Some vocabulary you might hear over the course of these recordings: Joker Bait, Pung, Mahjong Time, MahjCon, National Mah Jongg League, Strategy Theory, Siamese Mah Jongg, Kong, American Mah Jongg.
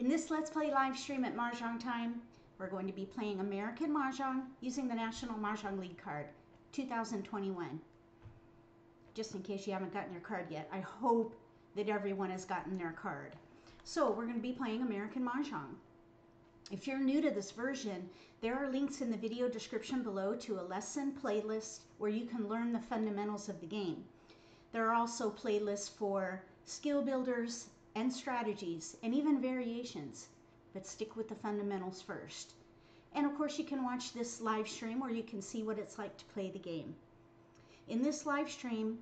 In this Let's Play live stream at Mahjong Time, we're going to be playing American Mahjong using the National Mah Jongg League card, 2021. Just in case you haven't gotten your card yet, I hope that everyone has gotten their card. So we're going to be playing American Mahjong. If you're new to this version, there are links in the video description below to a lesson playlist where you can learn the fundamentals of the game. There are also playlists for skill builders, and strategies, and even variations, but stick with the fundamentals first. And of course you can watch this live stream where you can see what it's like to play the game. In this live stream,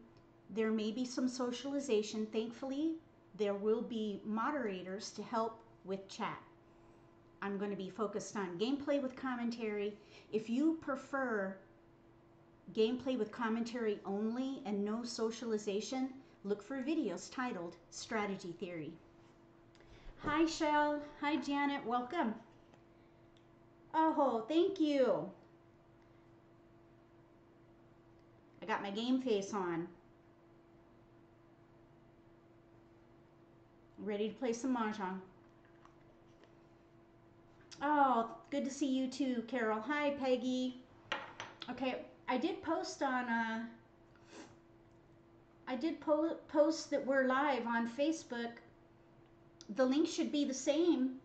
there may be some socialization. Thankfully, there will be moderators to help with chat. I'm going to be focused on gameplay with commentary. If you prefer gameplay with commentary only and no socialization, look for videos titled Strategy Theory. Hi, Shell. Hi, Janet. Welcome. Oh, thank you. I got my game face on. Ready to play some Mahjong. Oh, good to see you too, Carol. Hi, Peggy. Okay, I did post on I did post that we're live on Facebook. The link should be the same.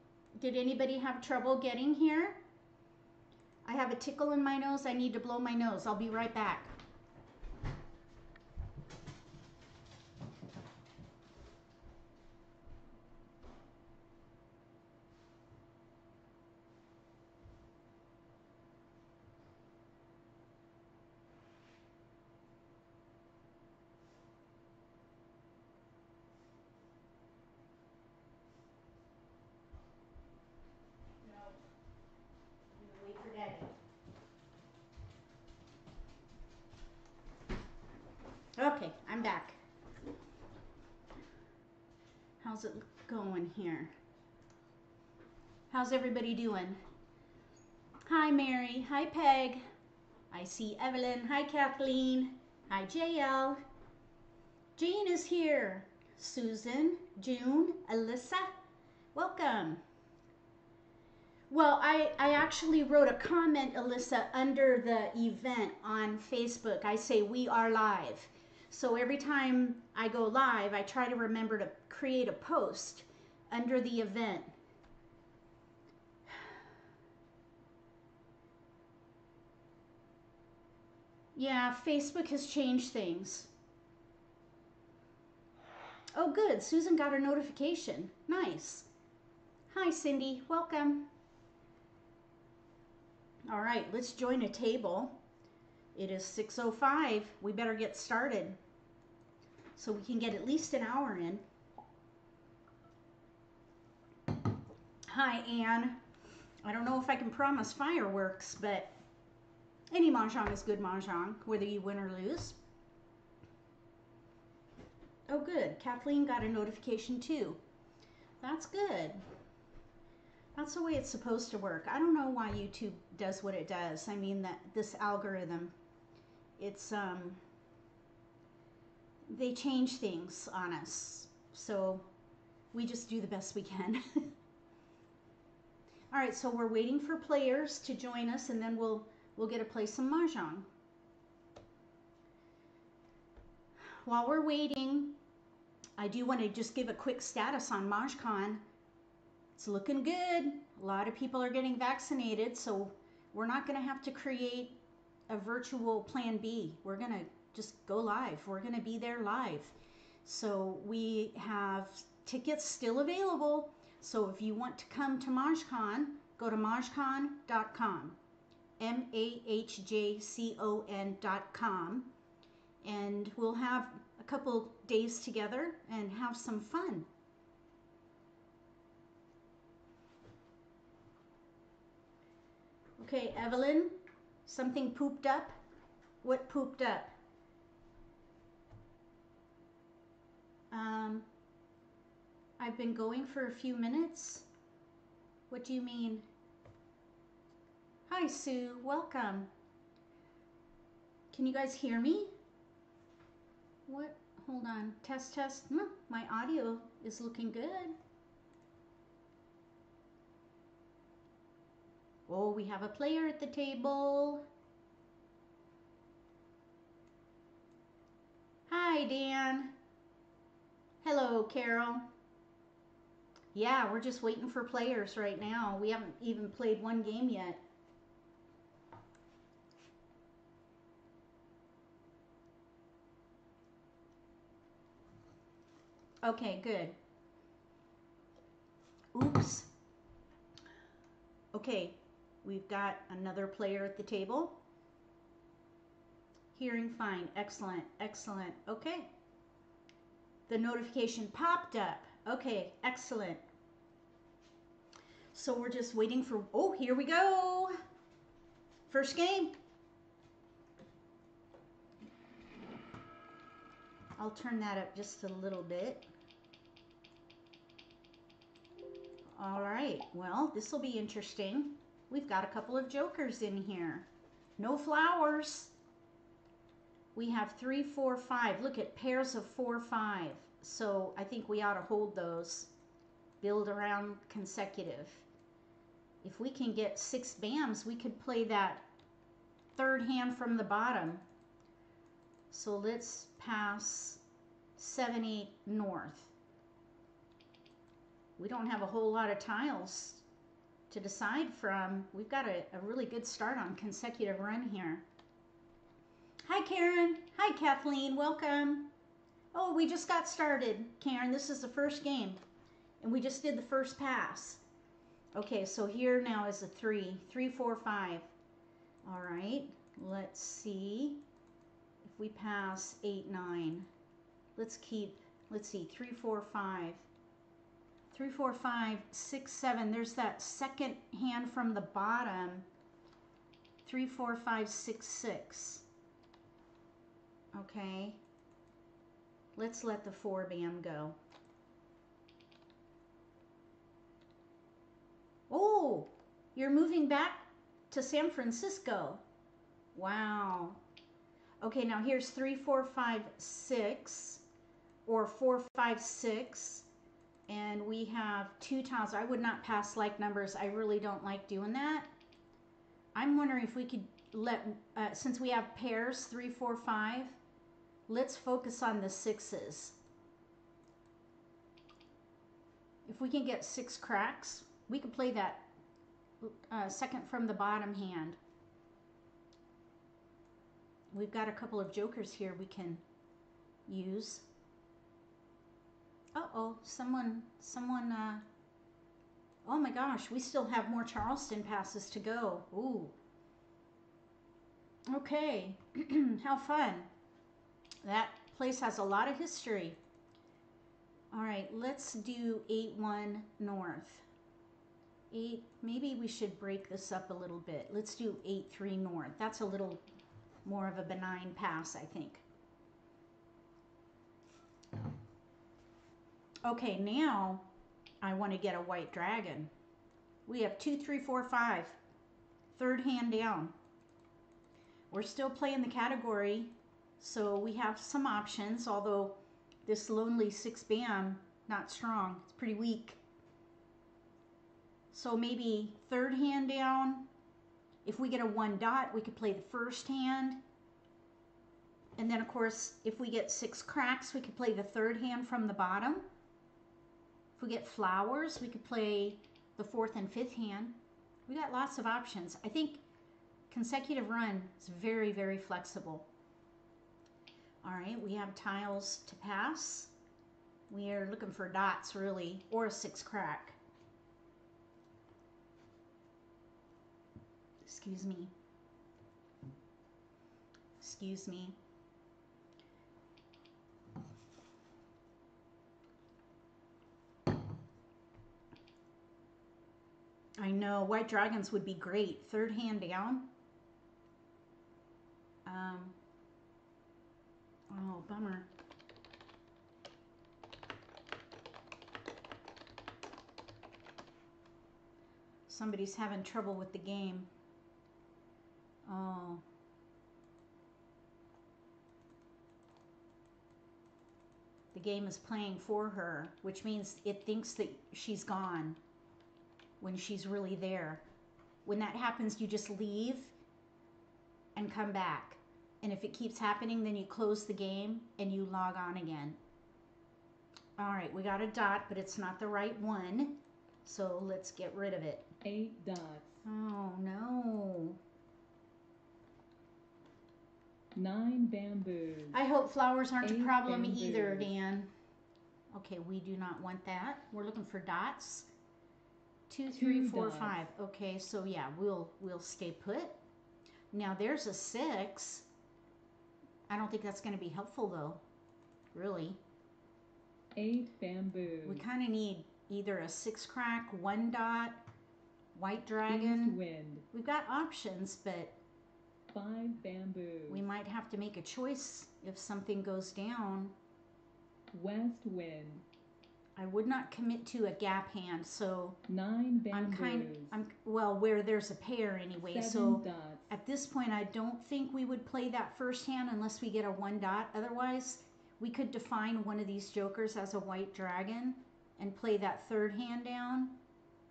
Did anybody have trouble getting here? I have a tickle in my nose. I need to blow my nose. I'll be right back. Okay, I'm back. How's it going here? How's everybody doing? Hi, Mary. Hi, Peg. I see Evelyn. Hi, Kathleen. Hi, JL. Jean is here. Susan, June, Alyssa, welcome. Well, I actually wrote a comment, Alyssa, under the event on Facebook. I say, we are live. So every time I go live, I try to remember to create a post under the event. Yeah, Facebook has changed things. Oh, good. Susan got her notification. Nice. Hi, Cindy. Welcome. All right, let's join a table. It is 6:05. We better get started so we can get at least an hour in. Hi, Anne. I don't know if I can promise fireworks, but any Mahjong is good Mahjong, whether you win or lose. Oh, good. Kathleen got a notification too. That's good. That's the way it's supposed to work. I don't know why YouTube does what it does. I mean, that this algorithm, it's they change things on us. So we just do the best we can. All right, so we're waiting for players to join us and then we'll get to play some Mahjong. While we're waiting, I do want to just give a quick status on MahjCon. It's looking good. A lot of people are getting vaccinated, so we're not going to have to create a virtual plan B. We're going to just go live. We're going to be there live. So we have tickets still available. So if you want to come to MahjCon, go to mahjcon.com, MahjCon.com, and we'll have a couple days together and have some fun. Okay, Evelyn, something pooped up. What pooped up? I've been going for a few minutes. What do you mean? Hi, Sue. Welcome. Can you guys hear me? What? Hold on. Test, test. My audio is looking good. Oh, we have a player at the table. Hi, Dan. Hello, Carol. Yeah, we're just waiting for players right now. We haven't even played one game yet. Okay, good. Oops. Okay, we've got another player at the table. Hearing fine. Excellent, excellent. Okay. The notification popped up. Okay, excellent. So we're just waiting for... Oh, here we go. First game. I'll turn that up just a little bit. All right, well, this will be interesting. We've got a couple of jokers in here. No flowers. We have 3, 4, 5. Look at pairs of 4, 5. So I think we ought to hold those. Build around consecutive. If we can get 6 bams, we could play that third hand from the bottom. So let's pass 7, 8 north. We don't have a whole lot of tiles to decide from. We've got a really good start on consecutive run here. Hi, Karen. Hi, Kathleen. Welcome. Oh, we just got started, Karen. This is the first game, and we just did the first pass. Okay, so here now is a 3, 3, 4, 5. All right, let's see. If we pass 8, 9, let's keep, let's see, 3, 4, 5. 3, 4, 5, 6, 7. There's that second hand from the bottom. 3, 4, 5, 6, 6. Okay. Let's let the 4 bam go. Oh, you're moving back to San Francisco. Wow. Okay, now here's 3, 4, 5, 6 or 4, 5, 6. And we have 2 tiles. I would not pass like numbers. I really don't like doing that. I'm wondering if we could let, since we have pairs, 3, 4, 5, let's focus on the 6s. If we can get 6 cracks, we could play that second from the bottom hand. We've got a couple of jokers here we can use. Uh-oh, someone, oh my gosh, we still have more Charleston passes to go. Ooh. Okay, how fun. That place has a lot of history. All right, let's do 8-1 north. 8, maybe we should break this up a little bit. Let's do 8-3 north. That's a little more of a benign pass, I think. Okay, now I want to get a white dragon. We have 2, 3, 4, 5. Third hand down. We're still playing the category, so we have some options, although this lonely 6 bam, not strong. It's pretty weak. So maybe third hand down. If we get a 1 dot, we could play the first hand. And then, of course, if we get 6 cracks, we could play the third hand from the bottom. If we get flowers, we could play the 4th and 5th hand. We got lots of options. I think consecutive run is very, very flexible. All right, we have tiles to pass. We are looking for dots, really, or a 6 crack. Excuse me. Excuse me. I know, white dragons would be great. Third hand down. Oh, bummer. Somebody's having trouble with the game. Oh. The game is playing for her, which means it thinks that she's gone when she's really there. When that happens, you just leave and come back. And if it keeps happening, then you close the game and you log on again. All right, we got a dot, but it's not the right one. So let's get rid of it. 8 dots. Oh, no. 9 bamboos. I hope flowers aren't a problem either, Dan. Okay, we do not want that. We're looking for dots. 2, 3, 4, 5. Okay, so yeah, we'll stay put. Now there's a 6. I don't think that's going to be helpful though, really. 8 bamboo. We kind of need either a 6 crack, 1 dot, white dragon. East wind. We've got options, but 5 bamboo. We might have to make a choice if something goes down. West wind. I would not commit to a gap hand, so 9 bamboos. Well, where there's a pair anyway. 7 dots. At this point, I don't think we would play that first hand unless we get a 1 dot. Otherwise, we could define one of these jokers as a white dragon and play that third hand down.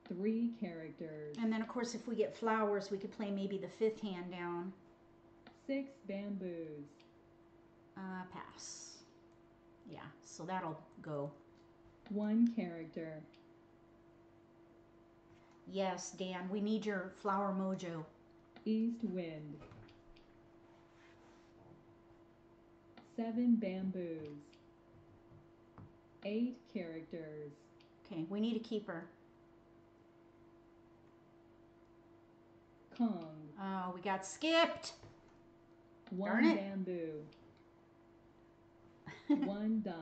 3 characters. And then, of course, if we get flowers, we could play maybe the 5th hand down. 6 bamboos. Pass. Yeah, so that'll go. 1 character. Yes, Dan, we need your flower mojo. East wind. 7 bamboos. 8 characters. Okay, we need a keeper. Kong. Oh, we got skipped. 1 bamboo. 1 dot.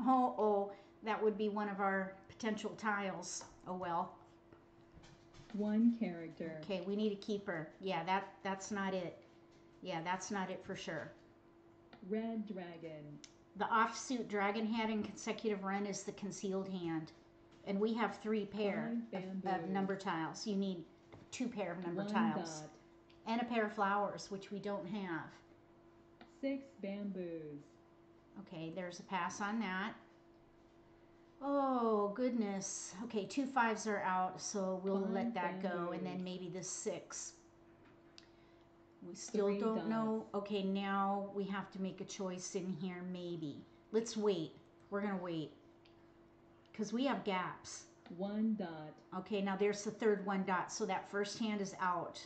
Oh, that would be one of our potential tiles. Oh, well. 1 character. Okay, we need a keeper. Yeah, that's not it. Yeah, that's not it for sure. Red dragon. The offsuit dragon hand in consecutive run is the concealed hand. And we have 3 pair of number tiles. You need 2 pair of number tiles. 1 dot. And a pair of flowers, which we don't have. 6 bamboos. Okay, there's a pass on that. Oh, goodness. Okay, 2 5s are out, so we'll let that go. And then maybe the 6. We still don't know. Okay, now we have to make a choice in here, maybe. Let's wait. We're going to wait. Because we have gaps. 1 dot. Okay, now there's the third 1 dot, so that first hand is out.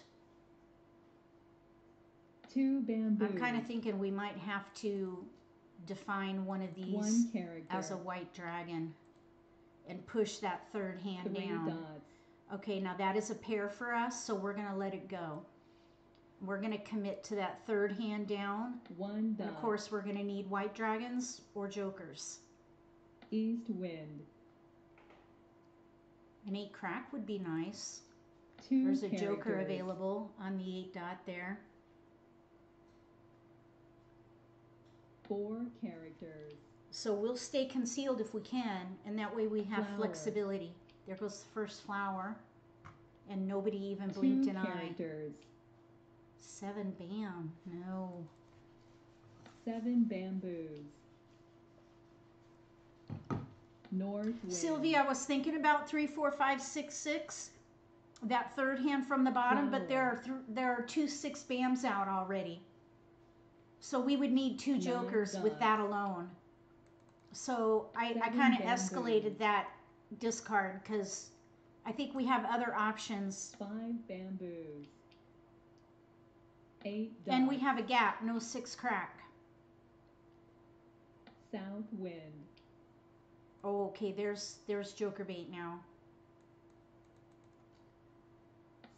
2 bamboo. I'm kind of thinking we might have to define one of these as a white dragon and push that third hand down. Okay, now that is a pair for us, so we're going to let it go. We're going to commit to that third hand down. 1 dot. And of course, we're going to need white dragons or jokers. East wind. An 8 crack would be nice. There's a joker available on the 8 dot there. 4 characters. So we'll stay concealed if we can, and that way we have flexibility. There goes the first flower, and nobody even blinked an eye. 7 bam. No. 7 bamboos. North wind. Sylvia, I was thinking about 3, 4, 5, 6, 6. That third hand from the bottom, but there are 2 6 bams out already. So we would need 2 jokers with that alone. So I kind of escalated that discard because I think we have other options. 5 bamboos. 8 dots. And we have a gap, no 6 crack. South wind. Oh, okay, there's joker bait now.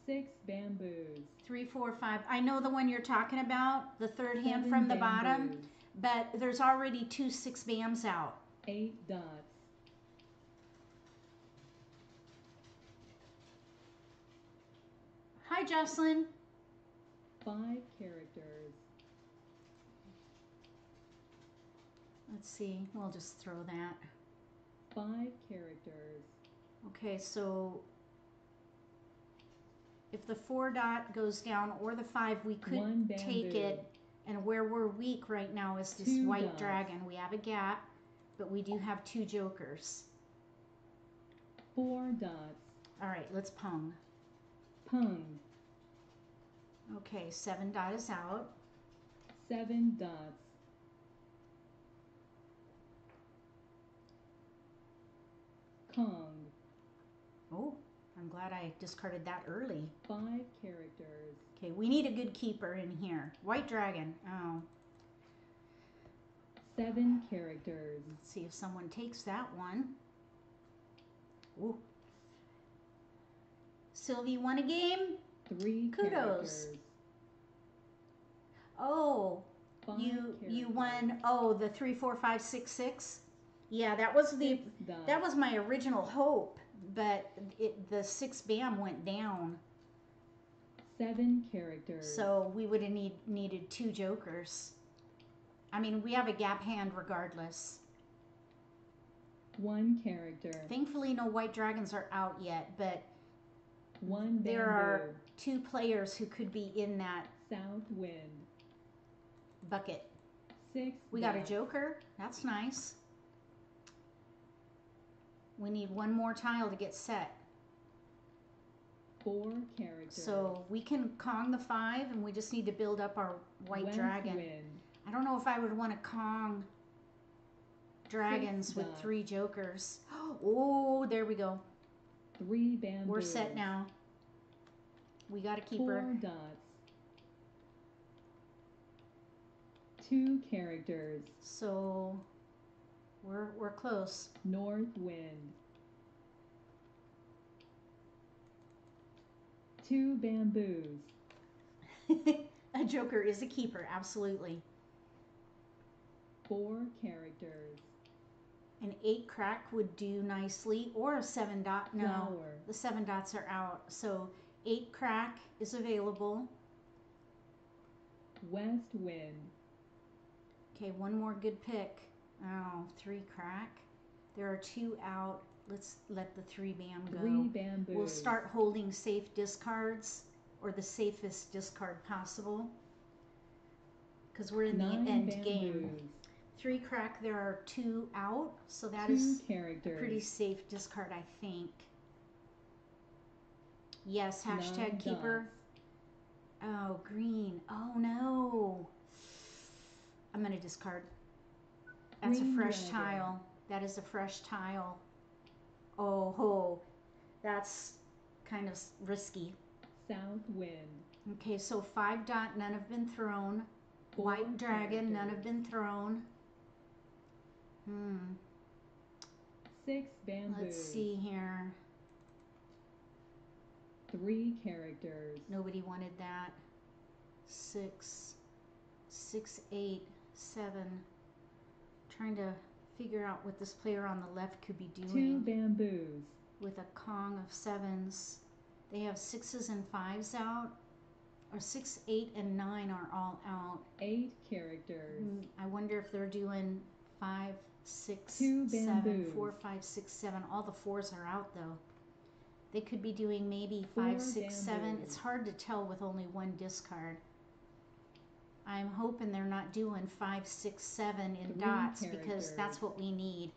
6 bamboos. 3, 4, 5. I know the one you're talking about, the third hand from the bottom, but there's already 2 6 bams out. 8 dots. Hi, Jocelyn. 5 characters. Let's see. We'll just throw that. 5 characters. Okay, so if the 4 dot goes down or the 5, we could take it. And where we're weak right now is this white dragon. We have a gap, but we do have 2 jokers. 4 dots. All right, let's pung. Pung. Okay, 7 dot is out. 7 dots. Kong. Oh, I'm glad I discarded that early. 5 characters. Okay, we need a good keeper in here. White dragon. Oh. 7 characters. Let's see if someone takes that one. Ooh. Sylvie won a game. 3 kudos. Characters. Oh, 5 characters. You won. Oh, the 3, 4, 5, 6, 6. Yeah, that was the that was my original hope, but the 6 bam went down. 7 characters. So we would have needed 2 jokers. I mean, we have a gap hand regardless. 1 character. Thankfully, no white dragons are out yet, but 1 bamboo. There are 2 players who could be in that south wind bucket. 6. We got a joker. That's nice. We need 1 more tile to get set. 4 characters. So we can Kong the 5, and we just need to build up our white dragon. Wind. I don't know if I would want to Kong dragons with 3 jokers. Oh, there we go. 3 bamboos. We're set now. We got a keeper. 4 dots. 2 characters. So we're close. North wind. 2 bamboos. A joker is a keeper, absolutely. 4 characters. An 8 crack would do nicely, or a 7 dot. No, flower. The 7 dots are out. So 8 crack is available. West wind. Okay, 1 more good pick. Oh, 3 crack. There are 2 out. Let's let the 3 bam go. 3 bamboos. We'll start holding safe discards, or the safest discard possible, because we're in 9 the end bamboos. Game. 3 crack, there are 2 out, so that is characters. A pretty safe discard, I think. Yes, hashtag Nine keeper. Dots. Oh, green. Oh, no. I'm going to discard. That's green a fresh dragon. Tile. That is a fresh tile. Oh, ho. That's kind of risky. South wind. Okay, so 5 dot, none have been thrown. 4 white dragon, characters. None have been thrown. 6 bamboos. Let's see here. 3 characters. Nobody wanted that. 6, 6, 8, 7. Trying to figure out what this player on the left could be doing. 2 bamboos. With a Kong of 7s. They have 6s and 5s out. Or 6, 8, and 9 are all out. 8 characters. I wonder if they're doing 5, 6, 7, 4, 5, 6, 7. All the 4s are out though. They could be doing maybe 5, 6, 7. It's hard to tell with only 1 discard. I'm hoping they're not doing 5, 6, 7 in dots characters. Because that's what we need.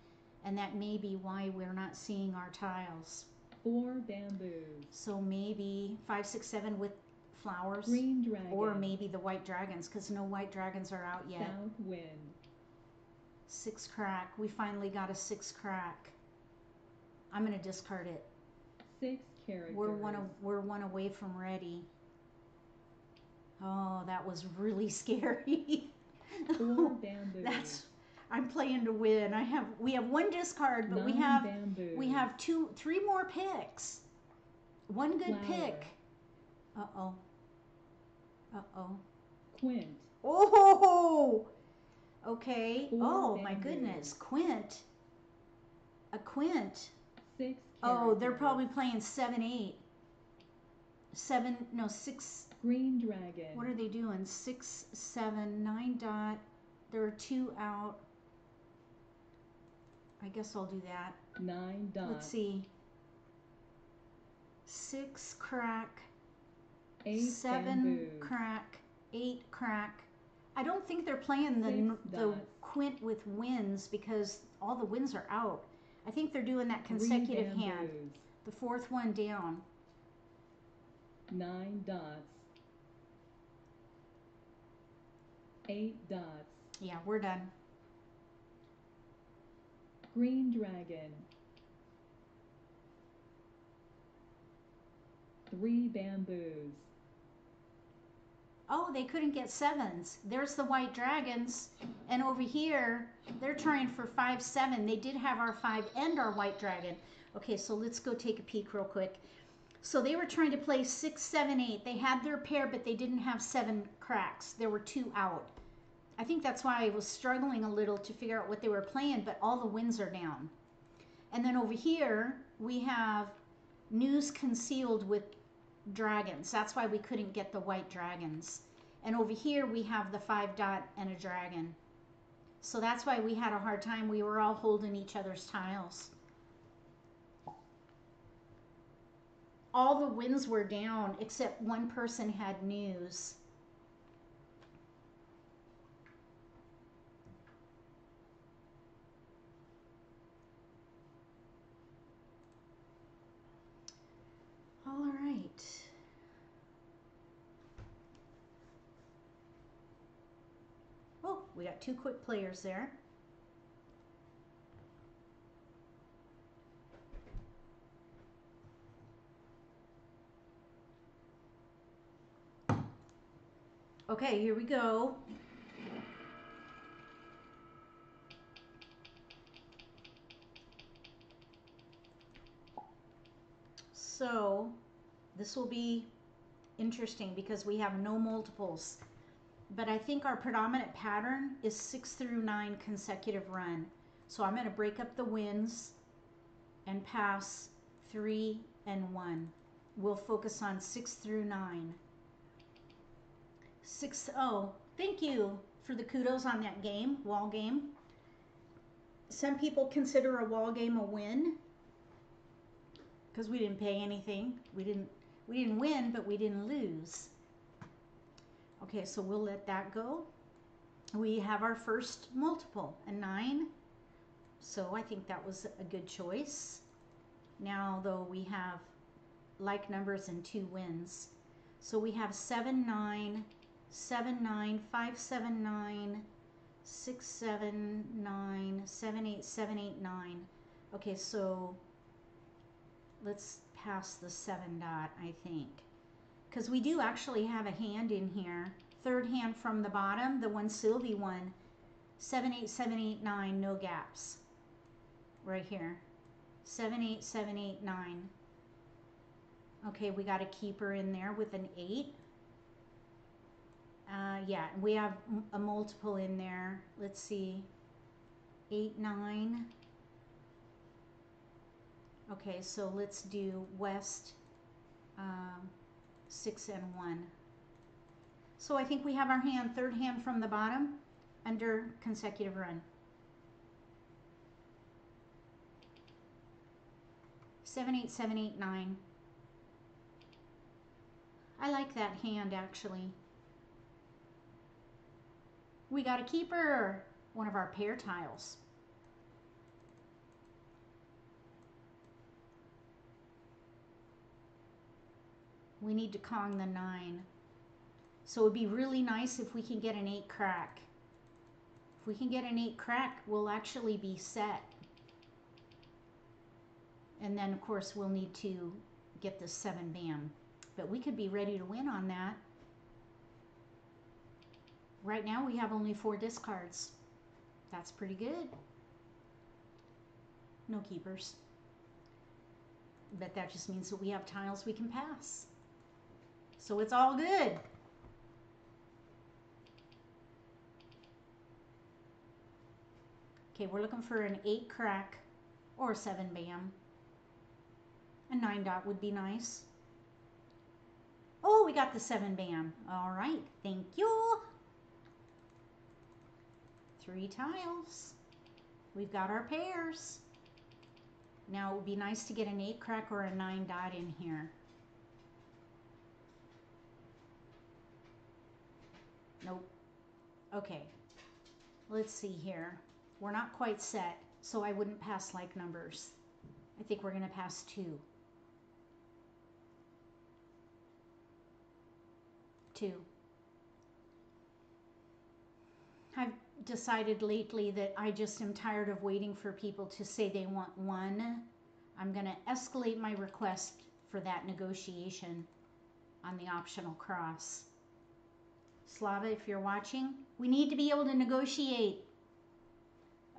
And that may be why we're not seeing our tiles. 4 bamboos. So maybe 5, 6, 7 with flowers, green dragon. Or maybe the white dragons, because no white dragons are out yet. South wind. 6 crack. We finally got a 6 crack. I'm gonna discard it. 6 characters. We're one away from ready. Oh, that was really scary. 4 bamboos. I'm playing to win. We have 1 discard, but 9 bamboos. We have 3 more picks. 1 good pick. Uh-oh. Uh-oh. Quint. Oh! Okay. 4 bamboos. My goodness. Quint. A quint. 6 characters. Oh, they're probably playing 7, 8. 6. Green dragon. What are they doing? 6, 7, 9 dot. There are 2 out. I guess I'll do that. 9 dot. Let's see. 6 crack. 8 bamboos. Crack, 8 crack. I don't think they're playing the quint with wins, because all the wins are out. I think they're doing that consecutive hand. The 4th one down. 9 dots. 8 dots. Yeah, we're done. Green dragon. 3 bamboos. Oh, they couldn't get 7s. There's the white dragons. And over here, they're trying for 5, 7. They did have our 5 and our white dragon. Okay, so let's go take a peek real quick. So they were trying to play 6, 7, 8. They had their pair, but they didn't have 7 cracks. There were 2 out. I think that's why I was struggling a little to figure out what they were playing, but all the wins are down. And then over here, we have noose concealed with dragons. That's why we couldn't get the white dragons. And over here we have the 5 dot and a dragon. So that's why we had a hard time. We were all holding each other's tiles. All the wins were down except one person had news. All right. Oh, we got 2 quick players there. Okay, here we go. So this will be interesting because we have no multiples, but I think our predominant pattern is 6 through 9 consecutive run. So I'm going to break up the wins and pass 3 and 1. We'll focus on 6 through 9. 6, oh, thank you for the kudos on that game, wall game. Some people consider a wall game a win because we didn't pay anything. We didn't win, but we didn't lose. Okay, so we'll let that go. We have our first multiple, a 9. So I think that was a good choice. Now, though, we have like numbers and 2 wins. So we have 7, 9, 7, 9, 5, 7, 9, 6, 7, 9, 7, 8, 7, 8, 9. Okay, so let's pass the 7 dot, I think, because we do actually have a hand in here. Third hand from the bottom, the one Sylvie won, 7, 8, 7, 8, 9, no gaps, right here, 7, 8, 7, 8, 9. Okay, we got a keeper in there with an 8. Yeah, we have a multiple in there. Let's see, 8, 9. Okay, so let's do west, 6 and 1. So I think we have our hand, third hand from the bottom, under consecutive run. 7, 8, 7, 8, 9. I like that hand, actually. We got a keeper, one of our pair tiles. We need to Kong the 9. So it would be really nice if we can get an 8 crack. If we can get an 8 crack, we'll actually be set. And then, of course, we'll need to get the 7 bam. But we could be ready to win on that. Right now, we have only 4 discards. That's pretty good. No keepers. But that just means that we have tiles we can pass. So it's all good. Okay, we're looking for an 8 crack or a 7 bam. A 9 dot would be nice. Oh, we got the 7 bam. All right, thank you. 3 tiles. We've got our pairs. Now it would be nice to get an 8 crack or a 9 dot in here. Nope. Okay. Let's see here. We're not quite set, so I wouldn't pass like numbers. I think we're going to pass 2. 2. I've decided lately that I just am tired of waiting for people to say they want one. I'm going to escalate my request for that negotiation on the optional cross. Slava, if you're watching, we need to be able to negotiate.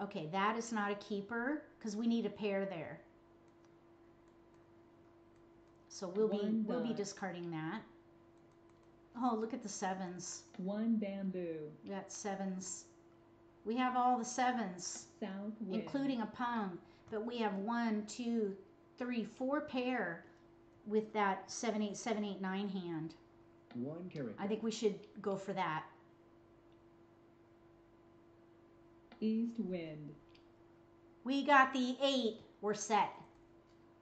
Okay, that is not a keeper because we need a pair there. So we'll be discarding that. Oh, look at the sevens. One bamboo. We got sevens. We have all the sevens, including a pound. But we have 4 pair with that 7, 8, 7, 8, 9 hand. One character. I think we should go for that. East wind. We got the 8. We're set.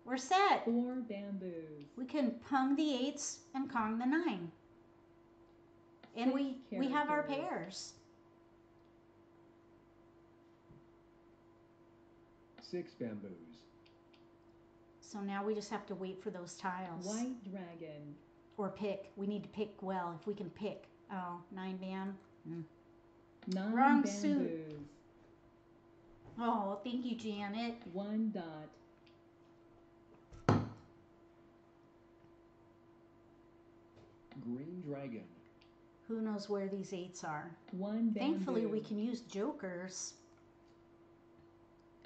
We're set. 4 bamboos. We can pung the 8s and cong the 9. And we have our pairs. 6 bamboos. So now we just have to wait for those tiles. White dragon. Or pick. We need to pick well if we can pick. Oh, 9 bam. Mm. 9 Wrong bamboos. Suit. Oh, thank you, Janet. 1 dot. Green dragon. Who knows where these 8s are? 1 bamboo. Thankfully, we can use jokers.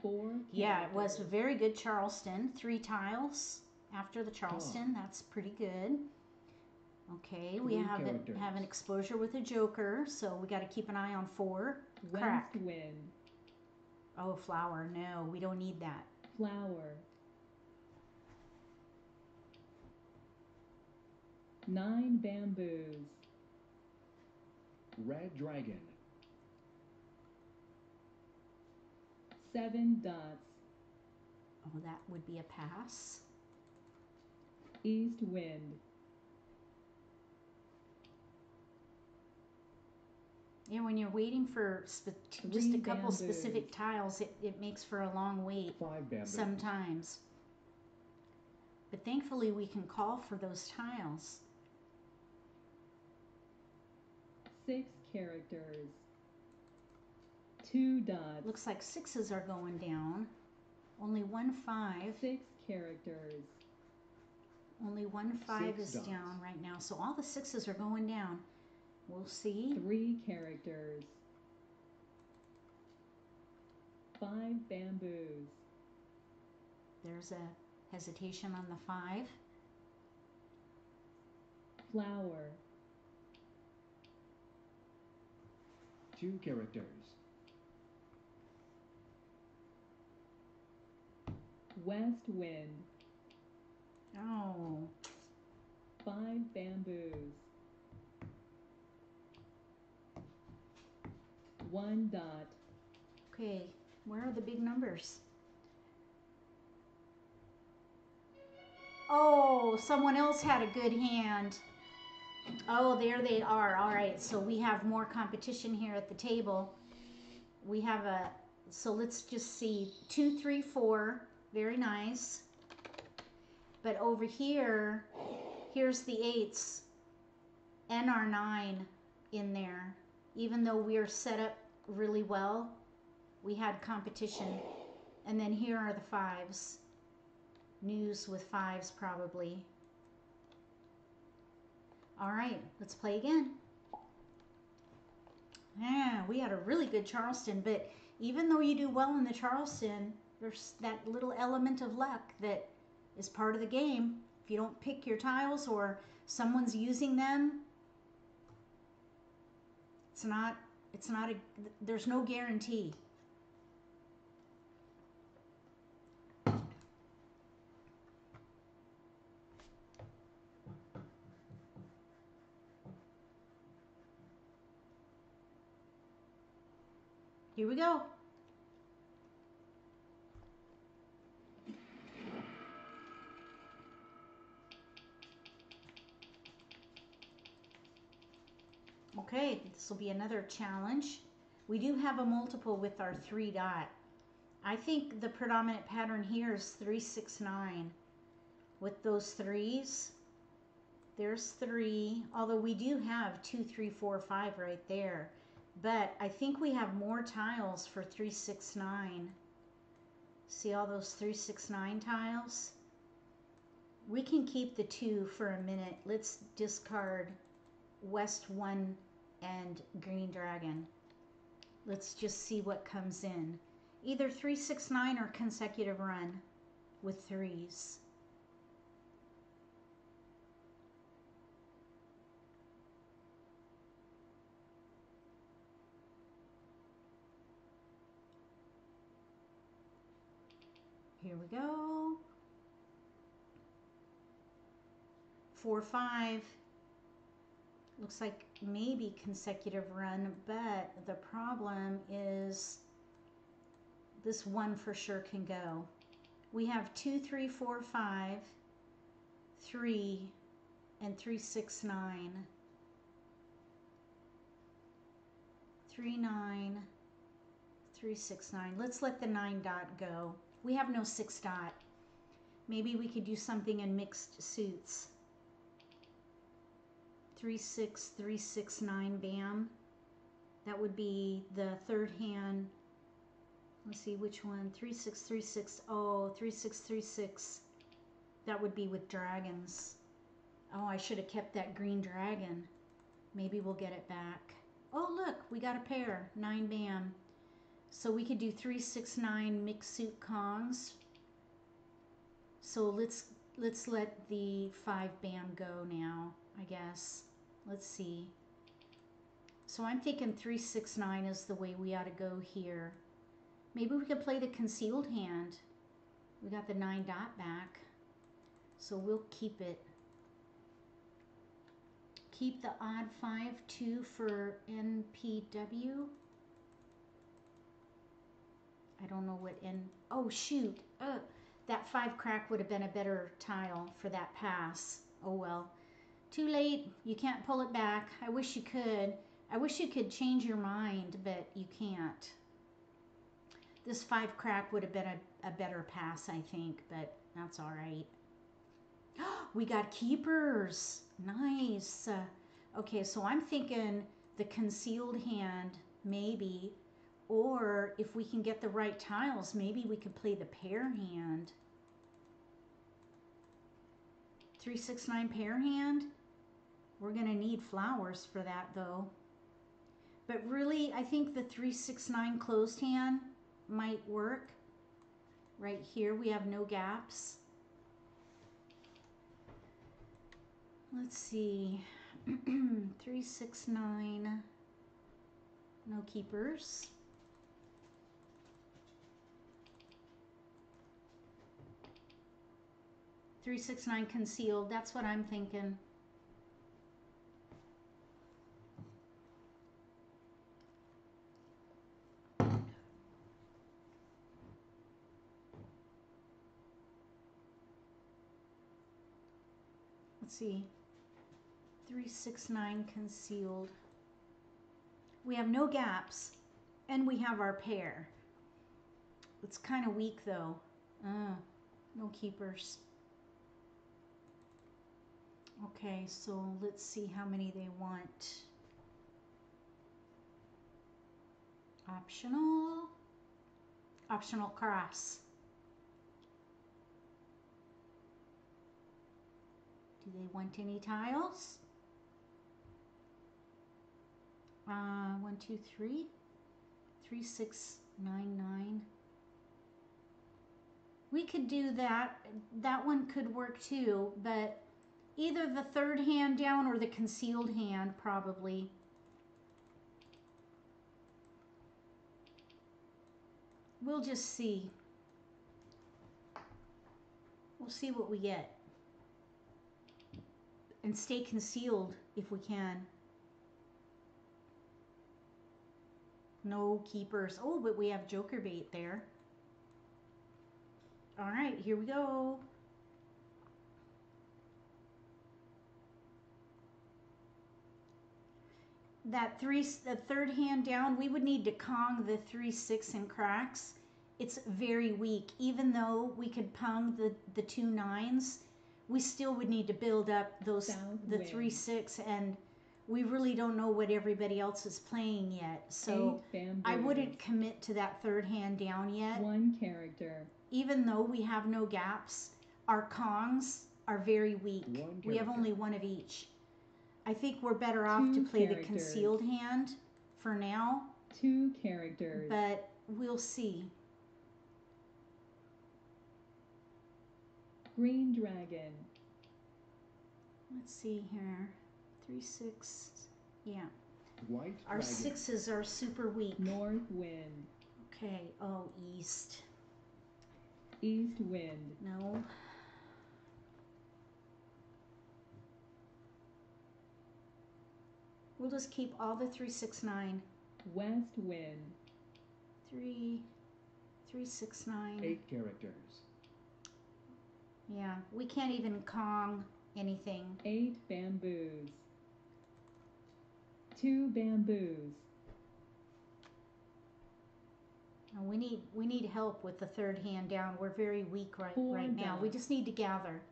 4. Yeah, it was very good Charleston. 3 tiles after the Charleston. Oh. That's pretty good. Okay, we have an exposure with a joker, so we got to keep an eye on 4. Crack. Win. Oh, flower. No, we don't need that. Flower. 9 bamboos. Red dragon. 7 dots. Oh, that would be a pass. East wind. Yeah, when you're waiting for just a couple specific tiles, it makes for a long wait sometimes. But thankfully, we can call for those tiles. 6 characters. 2 dots. Looks like 6s are going down. Only 1 5. 6 characters. Only 1 5 is down right now. So all the 6s are going down. We'll see. 3 characters. 5 bamboos. There's a hesitation on the 5. Flower. 2 characters. West wind. Oh. 5 bamboos. 1 dot. Okay, where are the big numbers? Oh, someone else had a good hand. Oh, there they are. All right, so we have more competition here at the table. We have so let's just see. 2, 3, 4. Very nice. But over here, here's the 8s and our 9 in there. Even though we are set up really well, we had competition. And then here are the 5s. News with 5s probably. All right, let's play again. Yeah, we had a really good Charleston, but even though you do well in the Charleston, there's that little element of luck that is part of the game. If you don't pick your tiles or someone's using them, there's no guarantee. Here we go. Okay, this will be another challenge. We do have a multiple with our 3 dot. I think the predominant pattern here is 3, 6, 9. With those 3s, there's 3. Although we do have 2, 3, 4, 5 right there. But I think we have more tiles for 369. See all those 369 tiles? We can keep the two for a minute. Let's discard West 1 and Green Dragon. Let's just see what comes in. Either 369 or consecutive run with threes. Here we go. 4, 5. Looks like maybe consecutive run, but the problem is this one for sure can go. We have 2, 3, 4, 5, 3, and 3, 6, 9. 3, 9, 3, 6, 9. Let's let the 9 dot go. We have no 6 dot. Maybe we could do something in mixed suits. 3, 6, 3, 6, 9, bam. That would be the third hand. Let's see which one. 3, 6, 3, 6. Oh, 3, 6, 3, 6. That would be with dragons. Oh, I should have kept that green dragon. Maybe we'll get it back. Oh, look, we got a pair. 9, bam. So we could do 3, 6, 9 mixed suit Kongs. So let's let the 5 bam go now, I guess. Let's see. So I'm thinking 3, 6, 9 is the way we ought to go here. Maybe we could play the concealed hand. We got the 9 dot back, so we'll keep it. Keep the odd 5, 2 for NPW. I don't know what in. Oh, shoot. That 5 crack would have been a better tile for that pass. Oh, well. Too late. You can't pull it back. I wish you could. I wish you could change your mind, but you can't. This 5 crack would have been a better pass, I think, but that's all right. We got keepers. Nice. Okay, so I'm thinking the concealed hand, maybe. Or if we can get the right tiles, maybe we could play the pair hand. 3, 6, 9 pair hand. We're gonna need flowers for that though. But really, I think the 3, 6, 9 closed hand might work. Right here, we have no gaps. Let's see. 3, 6, 9. No keepers. Three, 6, 9 concealed. That's what I'm thinking. Let's see. 3, 6, 9 concealed. We have no gaps, and we have our pair. It's kind of weak though. No keepers. Okay, so let's see how many they want. Optional. Optional cross. Do they want any tiles? 1, 2, 3. 3, 6, 9, 9. We could do that. That one could work too, but either the third hand down or the concealed hand, probably. We'll just see. We'll see what we get. And stay concealed if we can. No keepers. Oh, but we have Joker bait there. All right, here we go. That the third hand down, we would need to Kong the 3, 6 and cracks. It's very weak. Even though we could Pong the 2 9s, we still would need to build up those the 3, 6 and we really don't know what everybody else is playing yet. So I wouldn't commit to that third hand down yet. One character. Even though we have no gaps, our Kongs are very weak. We have only one of each. I think we're better off to play the concealed hand for now. Two characters. But we'll see. Green dragon. Let's see here. 3, 6. Yeah. White dragon. Our sixes are super weak. North wind. Okay. Oh, east. East wind. No. We'll just keep all the 3, 6, 9. West wind. 3, 3, 6, 9. 8 characters. Yeah, we can't even Kong anything. 8 bamboos. 2 bamboos. Now we need help with the third hand down. We're very weak right now. We just need to gather.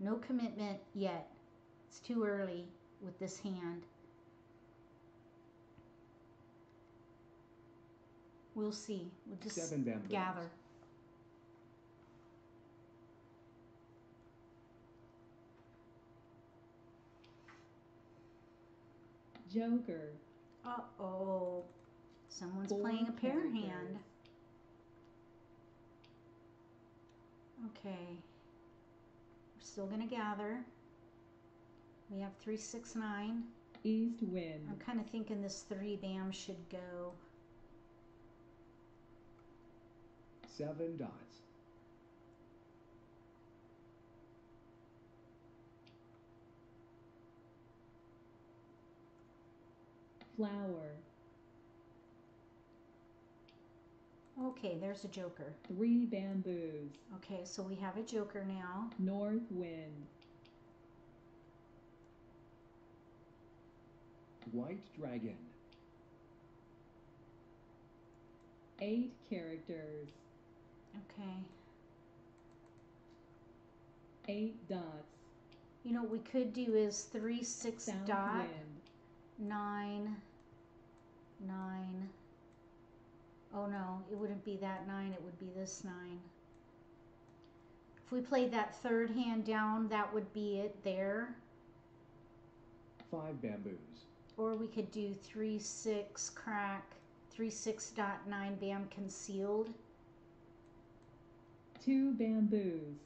No commitment yet. It's too early with this hand. We'll see. We'll just 7 bamboos. Gather. Joker. Uh-oh. Someone's playing a pair hand. Okay. We're still going to gather. We have 3, 6, 9. East wind. I'm kind of thinking this 3 bam should go. 7 dots. Flower. Okay, there's a joker. 3 bamboos. Okay, so we have a joker now. North wind. White dragon. 8 characters. Okay. 8 dots. You know what we could do is 3, 6 South dot. Wind. 9, 9. Oh no, it wouldn't be that 9, it would be this 9. If we played that third hand down, that would be it there. 5 bamboos. Or we could do 3, 6 crack, 3, 6 dot 9 bam concealed. 2 bamboos.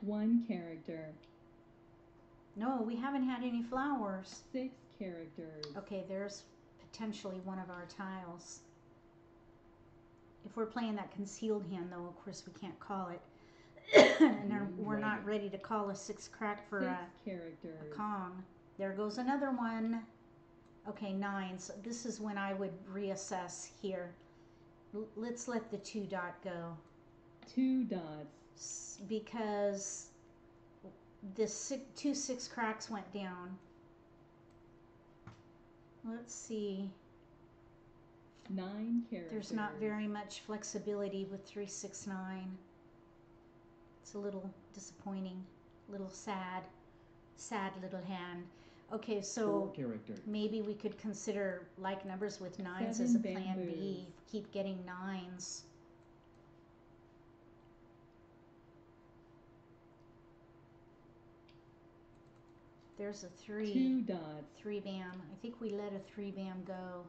1 character. No, we haven't had any flowers. 6 characters. Okay, there's potentially one of our tiles. If we're playing that concealed hand, though, of course we can't call it. And we're not ready to call a 6 crack for a Kong. There goes another one. Okay, 9. So this is when I would reassess here. Let's let the 2 dot go. 2 dots. Because... the 2 6 cracks went down. Let's see. 9 characters. There's not very much flexibility with 3 6 9. It's a little disappointing, a little sad little hand. Okay, so maybe we could consider like numbers with 9s as a plan B. Keep getting 9s. There's a 3. 2 dots. 3 bam. I think we let a 3 bam go.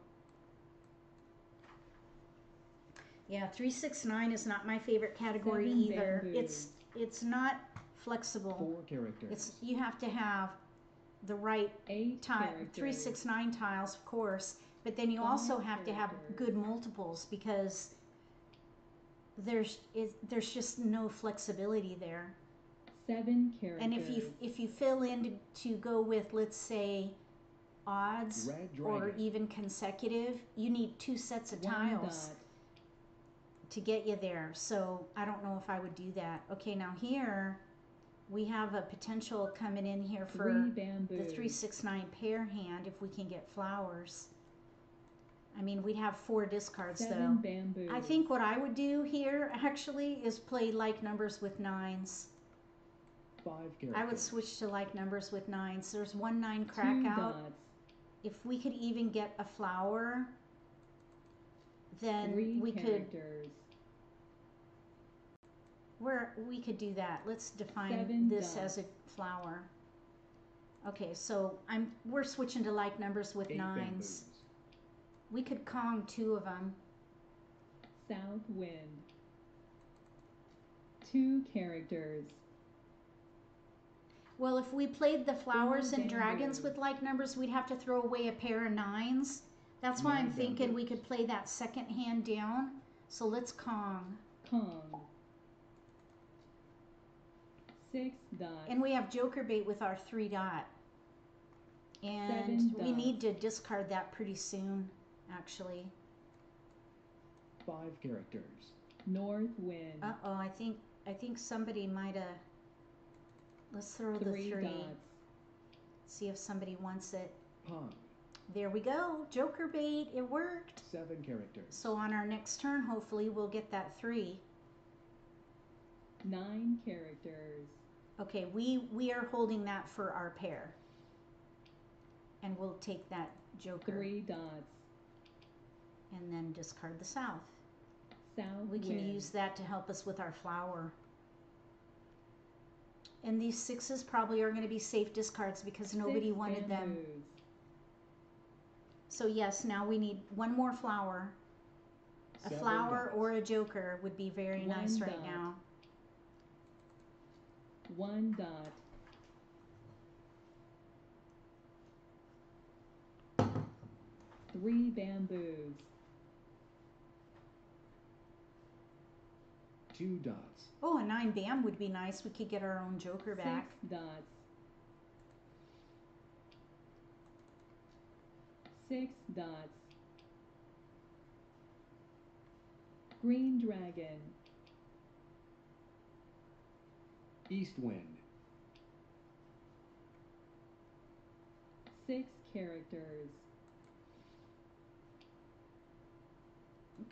Yeah, 3 6 9 is not my favorite category 7 either. Bamboos. It's not flexible. 4 characters. You have to have the right 8 tile. 3 6 9 tiles, of course, but then you 5 also have to have good multiples because there's just no flexibility there. 7 characters. And if you fill in to go with, let's say, odds or even consecutive, you need 2 sets of tiles to get you there. So I don't know if I would do that. Okay, now here we have a potential coming in here for the 3 6 9 pair hand if we can get flowers. I mean, we'd have 4 discards 7 though. Bamboos. I think what I would do here actually is play like numbers with 9s. 5 characters. I would switch to like numbers with 9s. So there's 1 9 crack out. If we could even get a flower, then we could do that. Let's define this as a flower. Okay, so we're switching to like numbers with 9s. We could Kong 2 of them. South wind. 2 characters. Well, if we played the flowers and dragons with like numbers, we'd have to throw away a pair of 9s. That's why I'm thinking we could play that second hand down. So let's Kong. Kong. 6 dot. And we have Joker bait with our 3 dot. And 7 dot. We need to discard that pretty soon, actually. 5 characters. North wind. Uh-oh, I think somebody might have... Let's throw the 3. Dots. See if somebody wants it. Pop. There we go. Joker bait. It worked. 7 characters. So on our next turn, hopefully, we'll get that 3. 9 characters. Okay, we are holding that for our pair. And we'll take that Joker. 3 dots. And then discard the south. South we can use that to help us with our flower. And these 6s probably are going to be safe discards because nobody wanted them. Moves. So yes, now we need 1 more flower. A 7 flower dots. Or a joker would be very nice dot. Right now. 1 dot. 3 bamboos. 2 dots. Oh, a 9 bam would be nice. We could get our own joker back. 6 dots. 6 dots. Green dragon. East wind. 6 characters.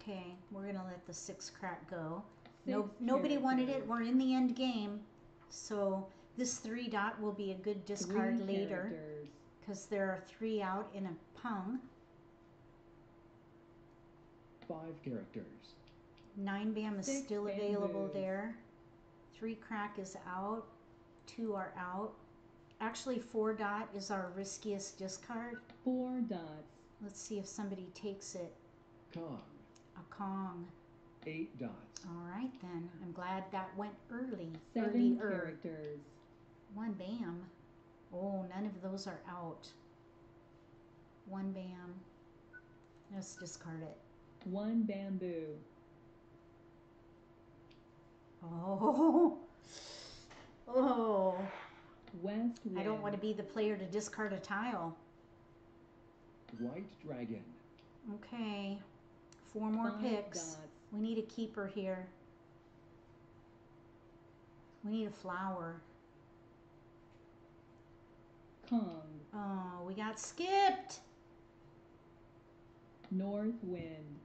Okay, we're going to let the 6 crack go. No, nobody wanted it. We're in the end game. So this 3 dot will be a good discard later because there are 3 out in a pung. 5 characters. 9 bam is still available there. 3 crack is out. 2 are out. Actually, 4 dot is our riskiest discard. 4 dots. Let's see if somebody takes it. Kong. A Kong. 8 dots. All right, then. I'm glad that went early. 7 characters. 1 bam. Oh, none of those are out. 1 bam. Let's discard it. 1 bamboo. Oh. Oh. West wind. I don't want to be the player to discard a tile. White dragon. Okay. 4 more 5 picks. Dots. We need a keeper here. We need a flower. Kong. Oh, we got skipped. North wind.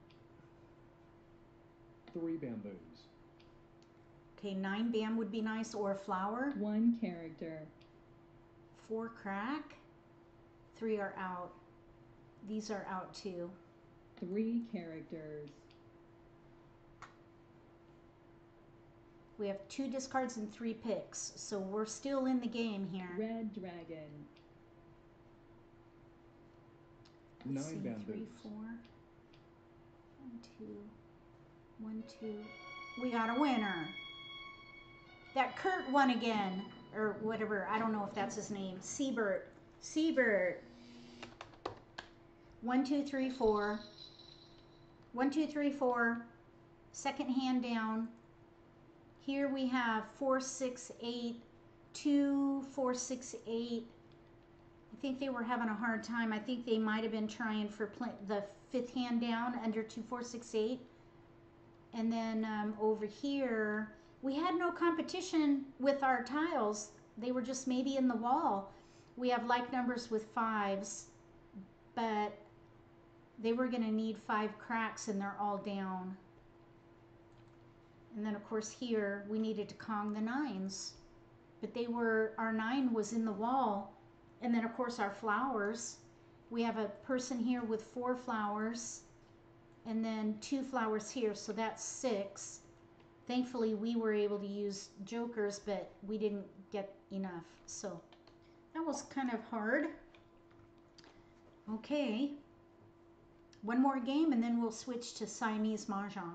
3 bamboos. Okay, 9 bam would be nice, or a flower. 1 character. 4 crack. 3 are out. These are out too. 3 characters. We have 2 discards and 3 picks, so we're still in the game here. Red dragon. 9 bamboos. 3, 4, 1, 2, 1, 2. We got a winner. That Kurt won again, or whatever. I don't know if that's his name. Siebert. Siebert. 1, 2, 3, 4. 1, 2, 3, 4. Second hand down. Here we have 4, 6, 8, 2, 4, 6, 8. I think they were having a hard time. I think they might have been trying for the 5th hand down under 2, 4, 6, 8. And then over here, we had no competition with our tiles. They were just maybe in the wall. We have like numbers with 5s, but they were going to need 5 cracks, and they're all down. And then, of course, here we needed to Kong the 9s but they were, our nine was in the wall. And then of course our flowers, we have a person here with 4 flowers and then 2 flowers here, so that's 6. Thankfully we were able to use jokers, but we didn't get enough, so that was kind of hard. Okay, one more game and then we'll switch to Siamese Mahjong.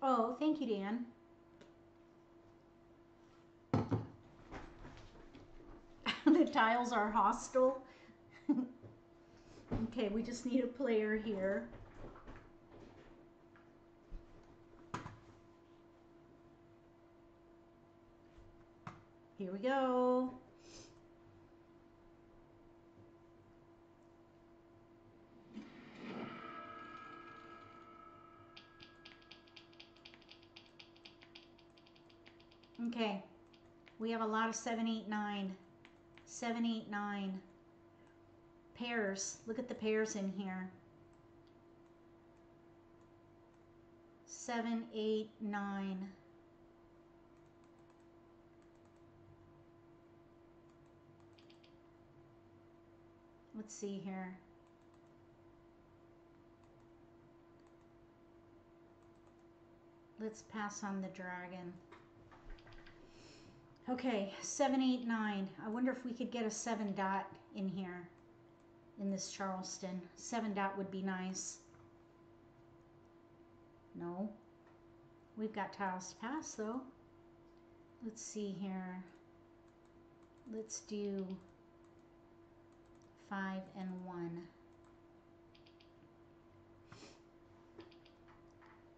Oh, thank you, Dan. The tiles are hostile. Okay, we just need a player here. Here we go. Okay, we have a lot of 7, 8, 9 pairs. Look at the pairs in here. 7, 8, 9. Let's see here. 'Let's pass on the dragon. Okay, 7, 8, 9. I wonder if we could get a 7 dot in here, in this Charleston. 7 dot would be nice. No. We've got tiles to pass, though. Let's see here. Let's do 5 and 1.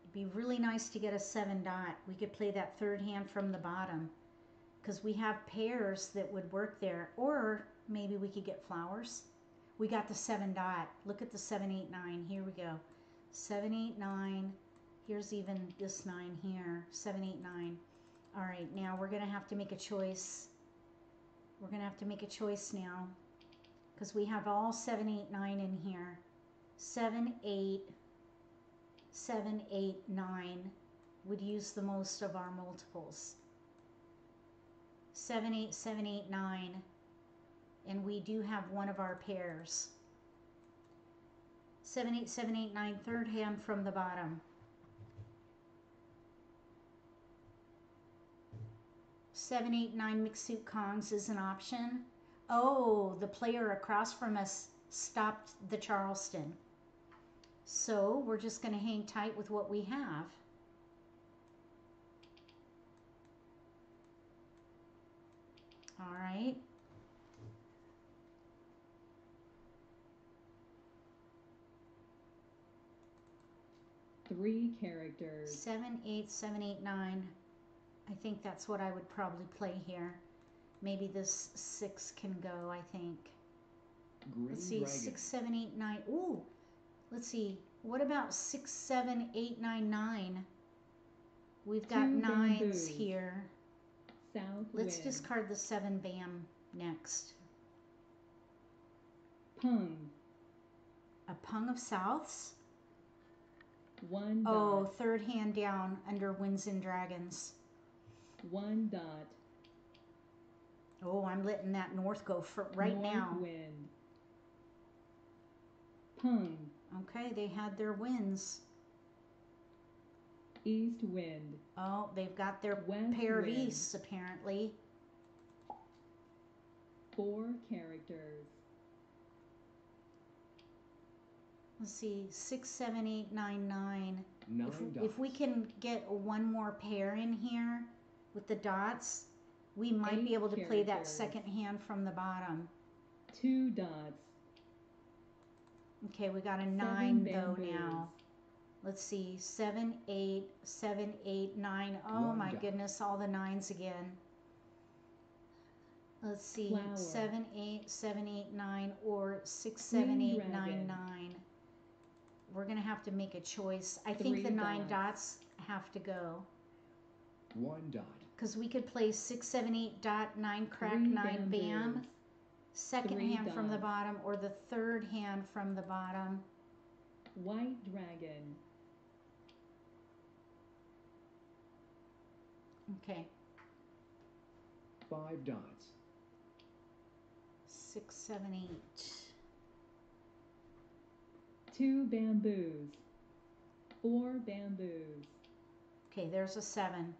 It'd be really nice to get a 7 dot. We could play that third hand from the bottom, because we have pairs that would work there, or maybe we could get flowers. We got the 7 dot. Look at the 7, 8, 9. Here we go. 7, 8, 9. Here's even this 9 here. 7, 8, 9. All right, now we're gonna have to make a choice. We're gonna have to make a choice now, because we have all 7, 8, 9 in here. 7, 8, 7, 8, 9 would use the most of our multiples. 7, 8, 7, 8, 9, and we do have one of our pairs. 7, 8, 7, 8, 9, third hand from the bottom. 7, 8, 9 mixed-suit Kongs is an option. Oh, the player across from us stopped the Charleston. So we're just going to hang tight with what we have. All right. Three characters. 7, 8, 7, 8, 9. I think that's what I would probably play here. Maybe this 6 can go, I think. Let's see, 6, 7, 8, 9. Ooh, let's see. What about 6, 7, 8, 9, 9? We've got 9s here. Let's discard the 7 bam next. Pung. A pung of souths? 1 dot. Oh, third hand down under winds and dragons. 1 dot. Oh, I'm letting that north go for right north now. Wind. Pung. Okay, they had their winds. East wind. Oh, they've got their west pair wind. Of easts, apparently. 4 characters. Let's see, 6, 7, 8, 9, 9. 9 dots. If we can get one more pair in here with the dots, we might be able to play that second hand from the bottom. 2 dots. Okay, we got a 9 though now. Let's see, 7, 8, 7, 8, 9. Oh, 1 dot. Goodness, all the 9s again. Let's see, flower. 7, 8, 7, 8, 9, or 6, 7, 8, 9, 9. We're going to have to make a choice. I think the 9 dots have to go. 1 dot. Because we could play 6, 7, 8 dot, 9 crack, 9 bam, second hand from the bottom or the third hand from the bottom. White dragon. Okay. 5 dots. 6, 7, 8. 2 bamboos. 4 bamboos. Okay, there's a 7.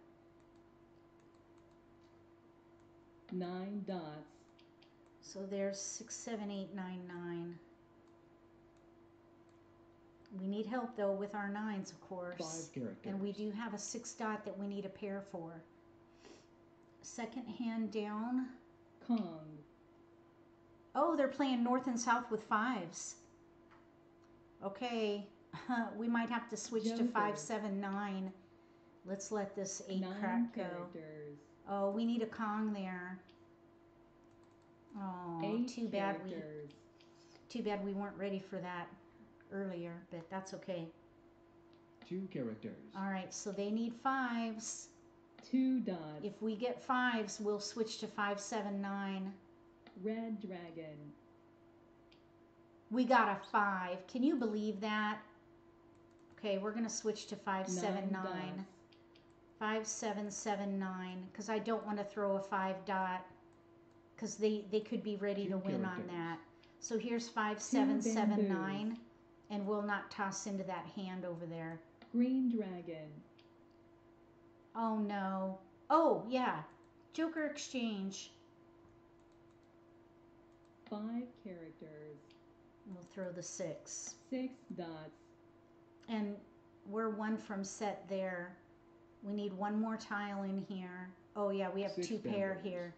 9 dots. So there's 6, 7, 8, 9, 9. We need help though with our 9s, of course. 5 characters. And we do have a 6 dot that we need a pair for. Second hand down. Kong. Oh, they're playing north and south with 5s. Okay, we might have to switch to 5, 7, 9. Let's let this 8 crack go. Oh, we need a Kong there. Oh, too bad we weren't ready for that earlier, but that's okay. 2 characters. All right, so they need 5s. 2 dots. If we get 5s, we'll switch to 5, 7, 9. Red dragon. We got a 5. Can you believe that? Okay, we're gonna switch to 5, 7, 9. Dots. 5, 7, 7, 9. Because I don't want to throw a 5 dot. Because they could be ready to win on that. So here's 5, 7, 7, 9, and we'll not toss into that hand over there. Green dragon. Oh no. Oh yeah. Joker exchange. 5 characters. We'll throw the 6. 6 dots. And we're 1 from set there. We need 1 more tile in here. Oh yeah, we have 2 pair here.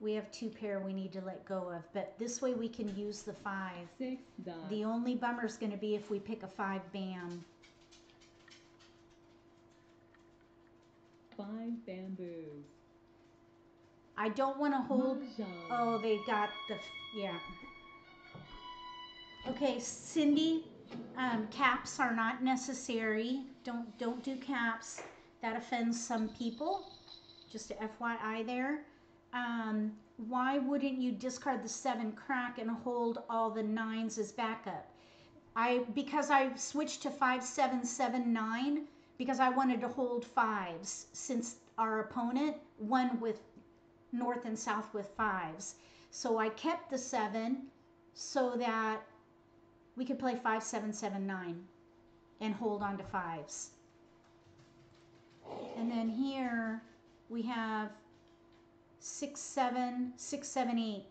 We have 2 pair we need to let go of, but this way we can use the 5. 6 dots. The only bummer is going to be if we pick a 5 bam. 5 bamboos. I don't want to hold. Mahjong. Oh, they got the, yeah. Okay, Cindy, caps are not necessary. Don't do caps. That offends some people. Just a FYI there. Why wouldn't you discard the 7 crack and hold all the 9s as backup? Because I switched to 5, 7, 7, 9 because I wanted to hold 5s since our opponent won with north and south with 5s. So I kept the 7 so that we could play 5, 7, 7, 9 and hold on to 5s. And then here we have 6, 7, 6, 7, 8.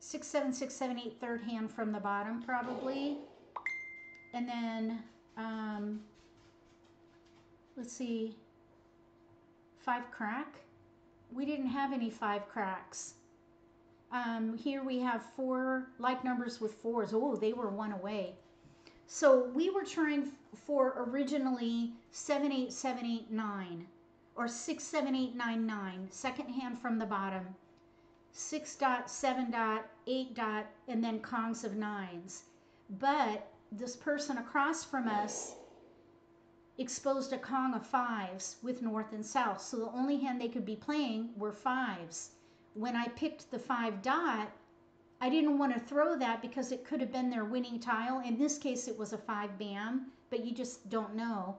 6, 7, 6, 7, 8, third hand from the bottom probably. And then, let's see, 5 crack. We didn't have any 5 cracks. Here we have 4 like numbers with 4s. Oh, they were 1 away. So we were trying for originally 7, 8, 7, 8, 9. Or 6, 7, 8, 9, 9, second hand from the bottom. 6 dot, 7 dot, 8 dot, and then Kongs of 9s. But this person across from us exposed a Kong of 5s with north and south. So the only hand they could be playing were 5s. When I picked the 5 dot, I didn't want to throw that because it could have been their winning tile. In this case, it was a 5 bam, but you just don't know.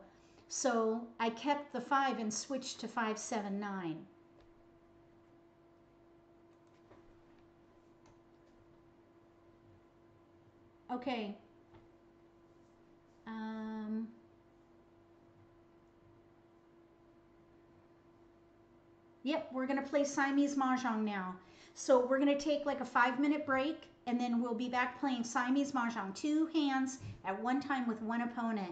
So I kept the 5 and switched to 5, 7, 9. Okay. Yep, we're going to play Siamese Mahjong now. So we're going to take like a 5-minute break, and then we'll be back playing Siamese Mahjong. 2 hands at one time with 1 opponent.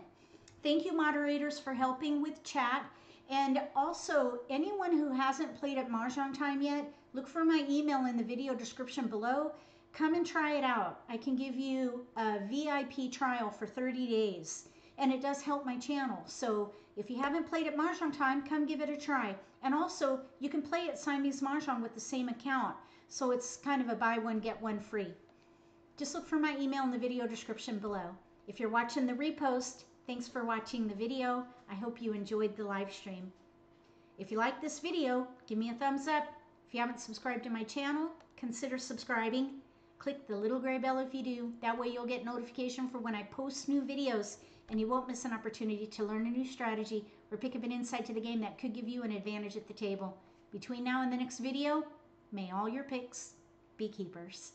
Thank you, moderators, for helping with chat. And also, anyone who hasn't played at Mahjong Time yet, look for my email in the video description below. Come and try it out. I can give you a VIP trial for 30 days. And it does help my channel. So if you haven't played at Mahjong Time, come give it a try. And also, you can play at Siamese Mahjong with the same account. So it's kind of a buy one, get one free. Just look for my email in the video description below. If you're watching the repost, thanks for watching the video. I hope you enjoyed the live stream. If you like this video, give me a thumbs up. If you haven't subscribed to my channel, consider subscribing. Click the little gray bell if you do. That way you'll get notification for when I post new videos and you won't miss an opportunity to learn a new strategy or pick up an insight to the game that could give you an advantage at the table. Between now and the next video, may all your picks be keepers.